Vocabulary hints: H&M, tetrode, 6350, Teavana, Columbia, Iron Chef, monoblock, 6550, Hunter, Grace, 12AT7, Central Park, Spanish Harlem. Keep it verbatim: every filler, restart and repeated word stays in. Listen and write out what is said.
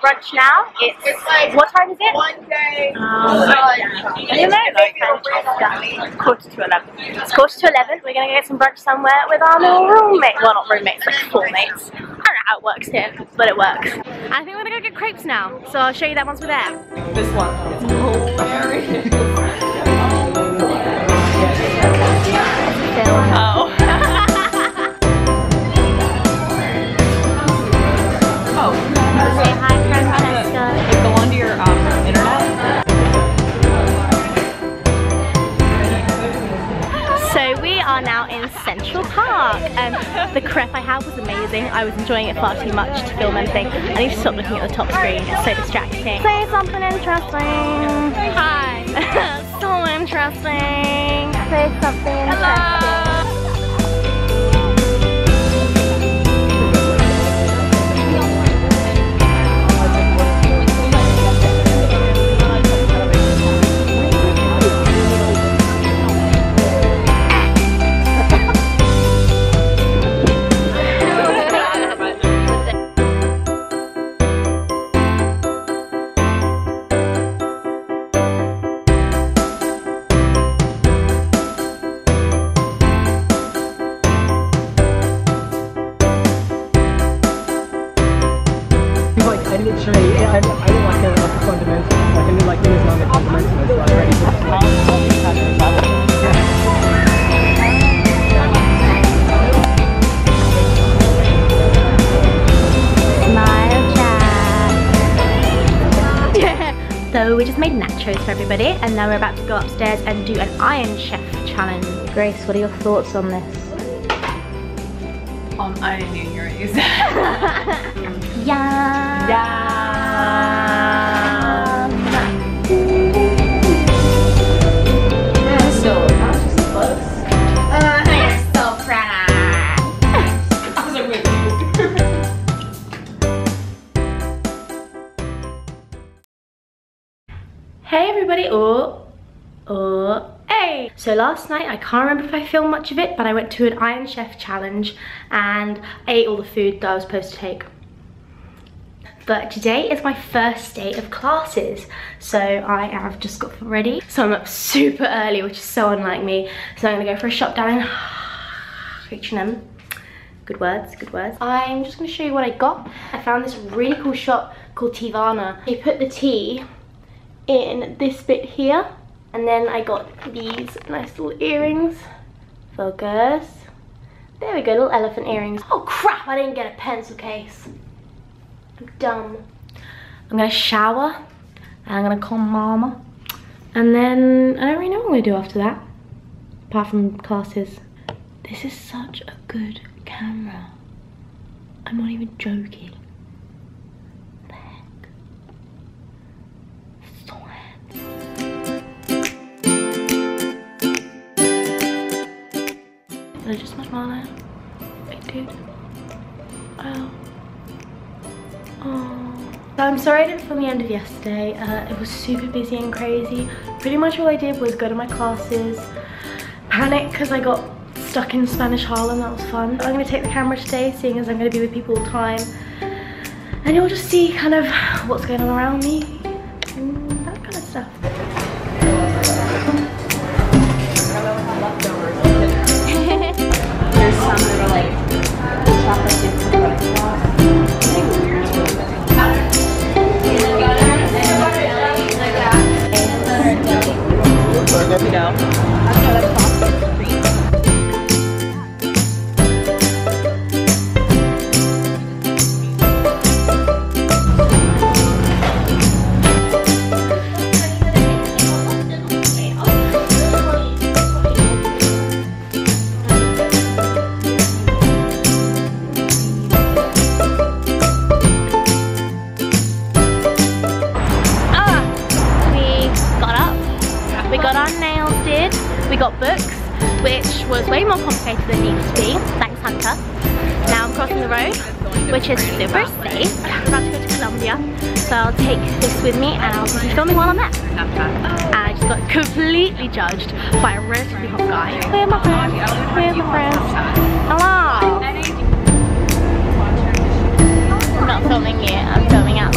Brunch now. It's, it's like what time is it? One day. Oh, yeah. You know, like yeah. quarter to eleven. It's quarter to eleven. We're gonna go get some brunch somewhere with our little roommate. Well, not roommates, like schoolmates. I don't know how it works here, but it works. I think we're gonna go get crepes now. So I'll show you that once we're there. This one. It's hilarious. Oh. Central Park. Um, the crepe I had was amazing. I was enjoying it far too much to film anything. I need to stop looking at the top screen. It's so distracting. Say something interesting. Hi. So interesting. Say something interesting. Hello. So we just made nachos for everybody and now we're about to go upstairs and do an Iron Chef challenge. Grace, what are your thoughts on this? Um, I knew you were using it. Yum! Yum! I'm so, that was just close. Uh, I'm so proud. I was like, wait. Hey everybody, oh, oh, hey! So last night, I can't remember if I filmed much of it, but I went to an Iron Chef challenge and I ate all the food that I was supposed to take. But today is my first day of classes, so I have just got ready. So I'm up super early, which is so unlike me. So I'm gonna go for a shop down in H and M. Good words, good words. I'm just gonna show you what I got. I found this really cool shop called Teavana. They put the tea in this bit here, and then I got these nice little earrings. Focus. There we go, little elephant earrings. Oh crap, I didn't get a pencil case. I'm dumb. I'm gonna shower and I'm gonna call mama, and then I don't really know what I'm gonna do after that apart from classes. This is such a good camera. I'm not even joking. Did I just smash my eye? I did. Oh. Oh. So I'm sorry I didn't film the end of yesterday. Uh, it was super busy and crazy. Pretty much all I did was go to my classes, panic because I got stuck in Spanish Harlem. That was fun. I'm going to take the camera today, seeing as I'm going to be with people all the time. And you'll just see kind of what's going on around me and that kind of stuff. There's some that are like chocolate different products. You know, Hunter. Now I'm crossing the road, which is super safe. I'm about to go to Columbia, so I'll take this with me and I'll be filming while I'm there. And I just got completely judged by a relatively hot guy. Where are my friends? Where are my friends? Hello! I'm not filming you, I'm filming out.